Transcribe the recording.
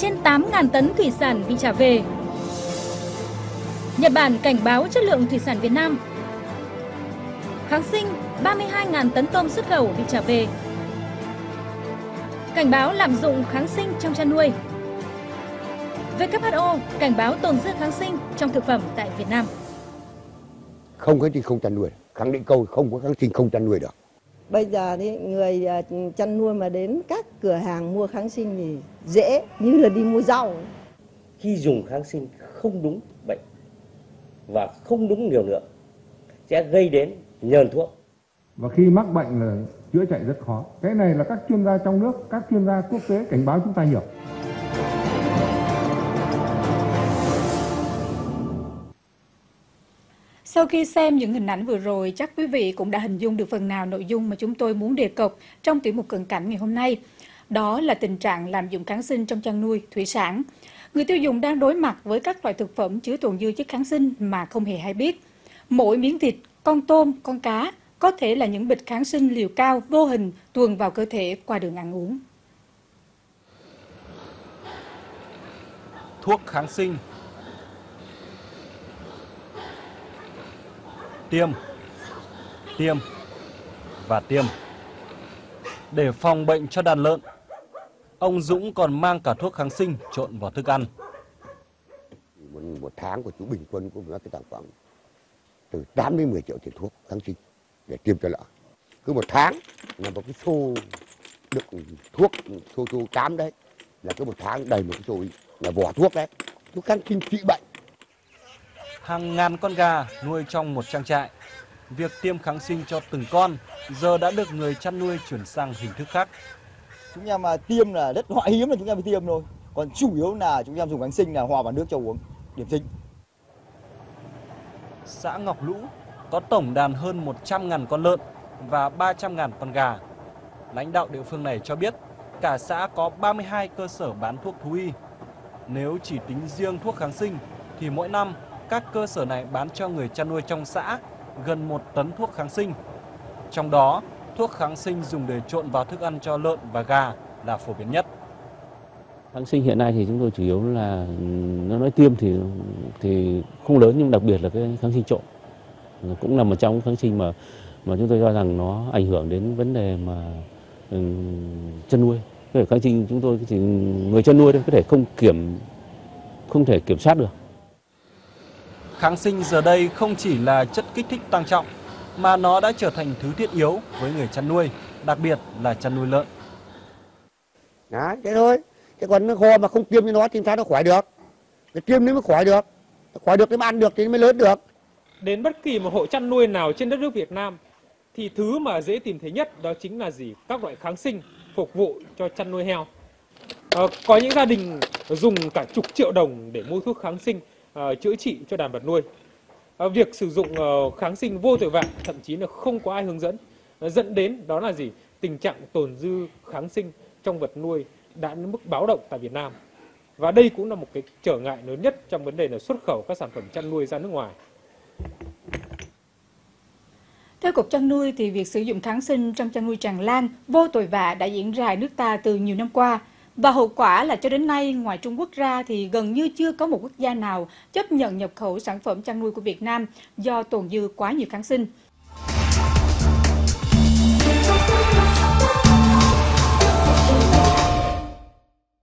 trên 8.000 tấn thủy sản bị trả về. Nhật Bản cảnh báo chất lượng thủy sản Việt Nam. Kháng sinh, 32.000 tấn tôm xuất khẩu bị trả về. Cảnh báo lạm dụng kháng sinh trong chăn nuôi. WHO cảnh báo tồn dư kháng sinh trong thực phẩm tại Việt Nam. Không kháng sinh không chăn nuôi, khẳng định câu không có kháng sinh không chăn nuôi được. Bây giờ thì người chăn nuôi mà đến các cửa hàng mua kháng sinh thì dễ như là đi mua rau. Khi dùng kháng sinh không đúng bệnh và không đúng liều lượng sẽ gây đến nhờn thuốc. Và khi mắc bệnh là chữa chạy rất khó. Cái này là các chuyên gia trong nước, các chuyên gia quốc tế cảnh báo chúng ta nhiều. Sau khi xem những hình ảnh vừa rồi, chắc quý vị cũng đã hình dung được phần nào nội dung mà chúng tôi muốn đề cập trong tiểu mục Cận Cảnh ngày hôm nay. Đó là tình trạng lạm dụng kháng sinh trong chăn nuôi, thủy sản. Người tiêu dùng đang đối mặt với các loại thực phẩm chứa tồn dư chất kháng sinh mà không hề hay biết. Mỗi miếng thịt, con tôm, con cá có thể là những bịch kháng sinh liều cao vô hình tuồn vào cơ thể qua đường ăn uống. Thuốc kháng sinh, tiêm và tiêm. Để phòng bệnh cho đàn lợn, ông Dũng còn mang cả thuốc kháng sinh trộn vào thức ăn. Một tháng của chú bình quân cũng là cái tầm khoảng từ 8 đến 10 triệu tiền thuốc kháng sinh để tiêm cho lợn. Cứ một tháng là một cái xô đựng thuốc, xô cám đấy, là cứ một tháng đầy một cái xô là vỏ thuốc đấy, thuốc kháng sinh trị bệnh. Hàng ngàn con gà nuôi trong một trang trại, việc tiêm kháng sinh cho từng con giờ đã được người chăn nuôi chuyển sang hình thức khác. Chúng em mà tiêm là rất loại hiếm là chúng em mới tiêm thôi, còn chủ yếu là chúng em dùng kháng sinh là hòa vào nước cho uống, điểm sinh. Xã Ngọc Lũ có tổng đàn hơn 100.000 con lợn và 300.000 con gà. Lãnh đạo địa phương này cho biết cả xã có 32 cơ sở bán thuốc thú y. Nếu chỉ tính riêng thuốc kháng sinh thì mỗi năm các cơ sở này bán cho người chăn nuôi trong xã gần 1 tấn thuốc kháng sinh. Trong đó, thuốc kháng sinh dùng để trộn vào thức ăn cho lợn và gà là phổ biến nhất. Kháng sinh hiện nay thì chúng tôi chủ yếu là nói tiêm thì không lớn, nhưng đặc biệt là cái kháng sinh trộn cũng là một trong những kháng sinh mà chúng tôi cho rằng nó ảnh hưởng đến vấn đề mà chăn nuôi. Cái kháng sinh chúng tôi thì người chăn nuôi có thể không thể kiểm soát được. Kháng sinh giờ đây không chỉ là chất kích thích tăng trọng mà nó đã trở thành thứ thiết yếu với người chăn nuôi, đặc biệt là chăn nuôi lợn. Đó, thế thôi. Cái con nó ho mà không tiêm cho nó thì sao nó khỏi được. Để tiêm nó mới khỏi được. Khỏi được thì mới ăn được thì mới lớn được. Đến bất kỳ một hộ chăn nuôi nào trên đất nước Việt Nam thì thứ mà dễ tìm thấy nhất đó chính là gì? Các loại kháng sinh phục vụ cho chăn nuôi heo. Có những gia đình dùng cả chục triệu đồng để mua thuốc kháng sinh chữa trị cho đàn vật nuôi. Việc sử dụng kháng sinh vô tội vạ, thậm chí là không có ai hướng dẫn, dẫn đến đó là gì? Tình trạng tồn dư kháng sinh trong vật nuôi đã đến mức báo động tại Việt Nam. Và đây cũng là một cái trở ngại lớn nhất trong vấn đề là xuất khẩu các sản phẩm chăn nuôi ra nước ngoài. Theo Cục Chăn nuôi thì việc sử dụng kháng sinh trong chăn nuôi tràn lan vô tội vạ đã diễn ra ở nước ta từ nhiều năm qua. Và hậu quả là cho đến nay, ngoài Trung Quốc ra thì gần như chưa có một quốc gia nào chấp nhận nhập khẩu sản phẩm chăn nuôi của Việt Nam do tồn dư quá nhiều kháng sinh.